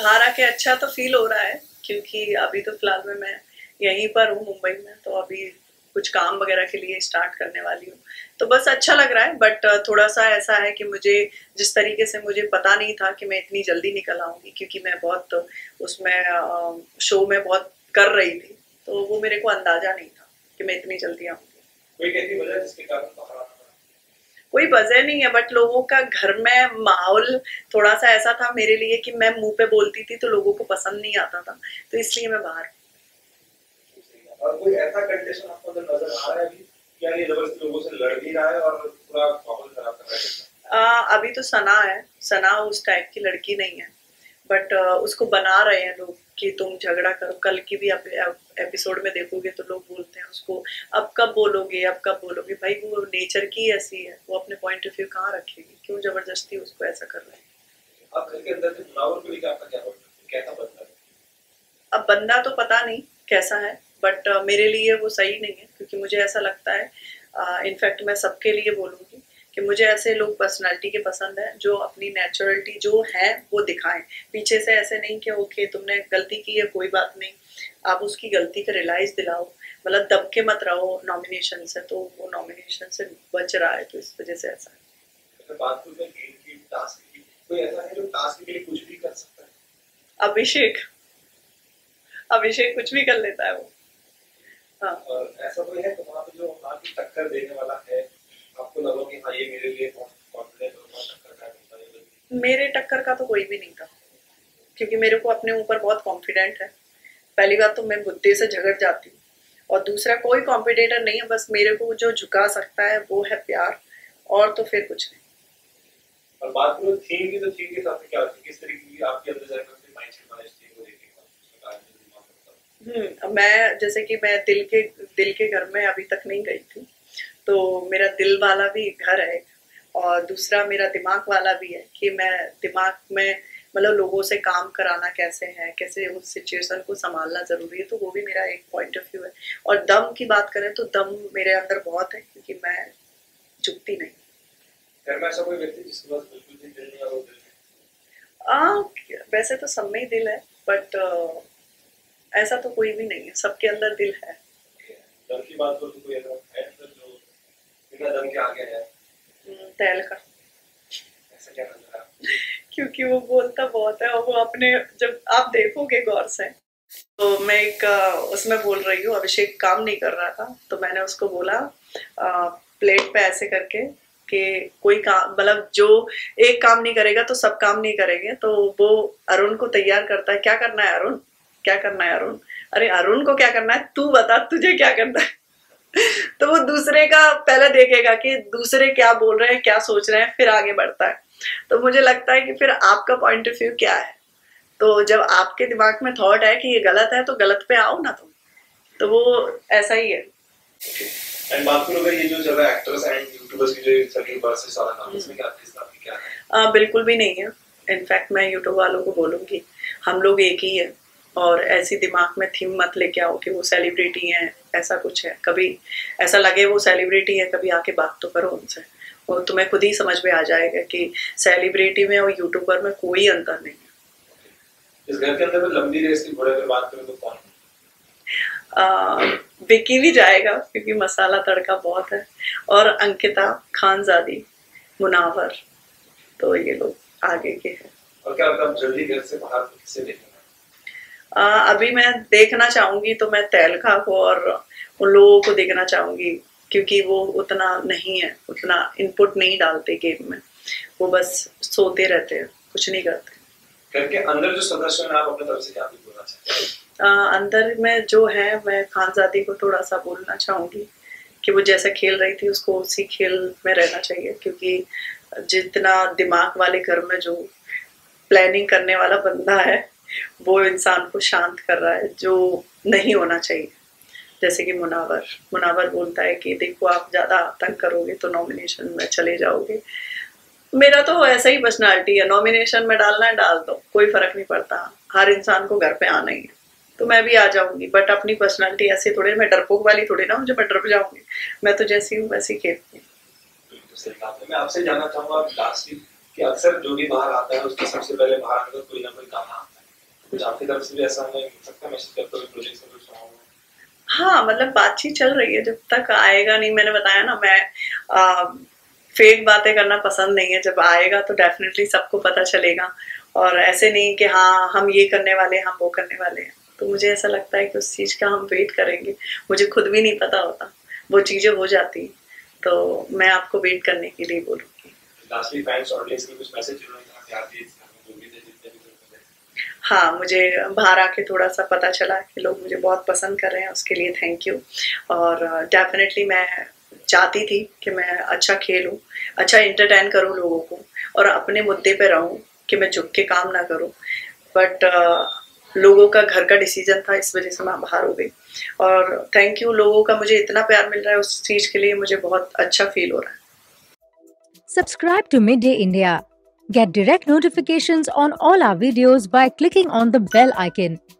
बाहर आके अच्छा तो फील हो रहा है क्योंकि अभी तो फिलहाल में मैं यहीं पर हूँ मुंबई में, तो अभी कुछ काम वगैरह के लिए स्टार्ट करने वाली हूँ, तो बस अच्छा लग रहा है। बट थोड़ा सा ऐसा है कि मुझे जिस तरीके से मुझे पता नहीं था कि मैं इतनी जल्दी निकल आऊँगी, क्योंकि मैं बहुत उसमें शो में बहुत कर रही थी, तो वो मेरे को अंदाजा नहीं था कि मैं इतनी जल्दी आऊँगी। कोई कहती वजह जिसके कारण बाहर आना? कोई वजह नहीं है, बट लोगों का घर में माहौल थोड़ा सा ऐसा था मेरे लिए कि मैं मुँह पे बोलती थी तो लोगों को पसंद नहीं आता था, तो इसलिए मैं बाहर। और कोई ऐसा कंडीशन आपको नजर आ रहा है अभी कि यार ये जबरदस्ती लोगों से लड़ भी रहा है और पूरा माहौल खराब कर रहा है? अभी तो सना है, सना उस टाइप की लड़की नहीं है, बट उसको बना रहे हैं लोग कि तुम झगड़ा करो। कल की भी एपिसोड में देखोगे तो लोग बोलते हैं उसको, अब कब बोलोगे, अब कब बोलोगे। भाई वो नेचर की ऐसी है, वो अपने पॉइंट ऑफ व्यू कहाँ रखेगी, क्यों जबरदस्ती उसको ऐसा कर रहे हैं। अब घर के अंदर से मुनावर को लेकर आपका क्या कैसा बनता है? अब बंदा तो पता नहीं कैसा है, बट मेरे लिए वो सही नहीं है, क्योंकि मुझे ऐसा लगता है, इनफैक्ट मैं सबके लिए बोलूँगी कि मुझे ऐसे लोग पर्सनालिटी के पसंद है जो अपनी नेचुरलिटी जो है वो दिखाएं। पीछे से ऐसे नहीं कि ओके तुमने गलती की है कोई बात नहीं, आप उसकी गलती का रियलाइज़ दिलाओ, मतलब दब के मत रहो। नॉमिनेशन से तो वो नॉमिनेशन से बच रहा है, तो इस वजह से ऐसा है। अभिषेक कुछ भी कर लेता है वो। हाँ। और ऐसा कोई है तुम्हारा जो वहाँ की टक्कर देने वाला है, आपको लगा कि हाँ ये मेरे लिए कॉन्फिडेंट होगा, टक्कर का होता है? मेरे टक्कर का तो कोई भी नहीं था, क्योंकि मेरे को अपने ऊपर बहुत कॉन्फिडेंट है। पहली बात तो मैं बुद्धि से झगड़ जाती, और दूसरा कोई कॉम्पिटिटर नहीं है, बस मेरे को जो झुका सकता है वो है प्यार, और तो फिर कुछ नहीं। और बात करो थीम की, तो थीम के साथ क्या होती है, किस तरीके की आपके अंदर जाकर अपने माइंडसेट बनाने की वो देखेगा उसके बाद? मैं जैसे कि मैं दिल के घर में अभी तक नहीं गई थी, तो मेरा दिल वाला भी घर है और दूसरा मेरा दिमाग वाला भी है कि मैं दिमाग में मतलब लोगों से काम कराना कैसे है, कैसे उस सिचुएशन को संभालना ज़रूरी है, तो वो भी मेरा एक पॉइंट ऑफ व्यू है। और दम की बात करें तो दम मेरे अंदर बहुत है, क्योंकि मैं झुकती नहीं। वैसे तो सब में ही दिल है, बट ऐसा तो कोई भी नहीं है, सबके अंदर दिल है। दम की बात करूं तो कोई ऐसा है जो बिना दम के आ गया है? तहलका। ऐसा क्या नजर आया? क्योंकि वो बोलता बहुत है, और वो अपने जब आप देखोगे गौर से, तो मैं एक उसमें बोल रही हूँ, अभिषेक काम नहीं कर रहा था, तो मैंने उसको बोला प्लेट पे ऐसे करके कि कोई काम मतलब जो एक काम नहीं करेगा तो सब काम नहीं करेंगे। तो वो अरुण को तैयार करता है, क्या करना है अरुण, क्या करना है अरुण, अरे अरुण को क्या करना है, तू बता तुझे क्या करना है। तो वो दूसरे का पहले देखेगा कि दूसरे क्या बोल रहे हैं, क्या सोच रहे हैं, फिर आगे बढ़ता है। तो मुझे लगता है कि फिर आपका पॉइंट ऑफ व्यू क्या है, तो जब आपके दिमाग में थॉट है कि ये गलत है तो गलत पे आओ ना तुम, तो वो ऐसा ही है। बिल्कुल भी नहीं है, इनफैक्ट मैं यूट्यूब वालों को बोलूँगी हम लोग एक ही है, और ऐसी दिमाग में थीम मत लेके आओ कि वो सेलिब्रिटी हैं, ऐसा कुछ है। कभी ऐसा लगे वो सेलिब्रिटी है, कभी आके बात तो करो उनसे, और तुम्हें खुद ही समझ में आ जाएगा कि सेलिब्रिटी में और यूट्यूबर में कोई अंतर नहीं है। इस घर के अंदर लंबी रेस की घोड़े पे बात करें तो कौन? विकी भी जाएगा क्योंकि मसाला तड़का बहुत है, और अंकिता, खानजादी, मुनावर, तो ये लोग आगे के हैं। और क्या जल्दी घर से बाहर किसे देखना? अभी मैं देखना चाहूँगी तो मैं तहलका को और उन लोगों को देखना चाहूँगी, क्योंकि वो उतना नहीं है, उतना इनपुट नहीं डालते गेम में, वो बस सोते रहते हैं, कुछ नहीं करते। घर के अंदर जो सदस्य हैं आप अपने तरफ से क्या बोलना चाहते हैं? अंदर में जो है, मैं खानजादी को थोड़ा सा बोलना चाहूँगी कि वो जैसा खेल रही थी उसको उसी खेल में रहना चाहिए, क्योंकि जितना दिमाग वाले घर में जो प्लानिंग करने वाला बंदा है वो इंसान को शांत कर रहा है, जो नहीं होना चाहिए। जैसे कि मुनावर बोलता है कि देखो आप ज़्यादा आतंक करोगे तो नॉमिनेशन में चले जाओगे। मेरा तो ऐसा ही पर्सनालिटी है, नॉमिनेशन में डालना है डाल दो, कोई फ़र्क नहीं पड़ता, हर इंसान को घर पे आना ही है, तो मैं भी आ जाऊँगी। बट अपनी पर्सनालिटी ऐसे थोड़ी, मैं डरपोक वाली थोड़ी ना हूँ जो मैं डर जाऊँगी, मैं तो जैसी हूँ वैसी खेलती हूँ। मैं आपसे जानना चाहूँगा, अक्सर जो भी बाहर आता है उसके सबसे पहले बाहर कोई ना कोई काम आता है, कुछ आपकी तरफ से भी ऐसा है सबका मैसेज करते हुए प्रोजेक्ट में कुछ? हाँ मतलब बातचीत चल रही है, जब तक आएगा नहीं। मैंने बताया ना मैं फेक बातें करना पसंद नहीं है, जब आएगा तो डेफिनेटली सबको पता चलेगा। और ऐसे नहीं कि हाँ हम ये करने वाले हैं हम वो करने वाले हैं, तो मुझे ऐसा लगता है कि उस चीज़ का हम वेट करेंगे। मुझे खुद भी नहीं पता होता, वो चीज़ें हो जाती तो मैं आपको वेट करने के लिए बोलूँगी। हाँ मुझे बाहर आके थोड़ा सा पता चला कि लोग मुझे बहुत पसंद कर रहे हैं, उसके लिए थैंक यू। और डेफिनेटली मैं चाहती थी कि मैं अच्छा खेलूं, अच्छा इंटरटेन करूं लोगों को और अपने मुद्दे पे रहूं कि मैं झुक के काम ना करूं। बट लोगों का घर का डिसीजन था, इस वजह से मैं बाहर हो गई। और थैंक यू, लोगों का मुझे इतना प्यार मिल रहा है उस चीज़ के लिए मुझे बहुत अच्छा फील हो रहा है। Subscribe to midday India. Get direct notifications on all our videos by clicking on the bell icon.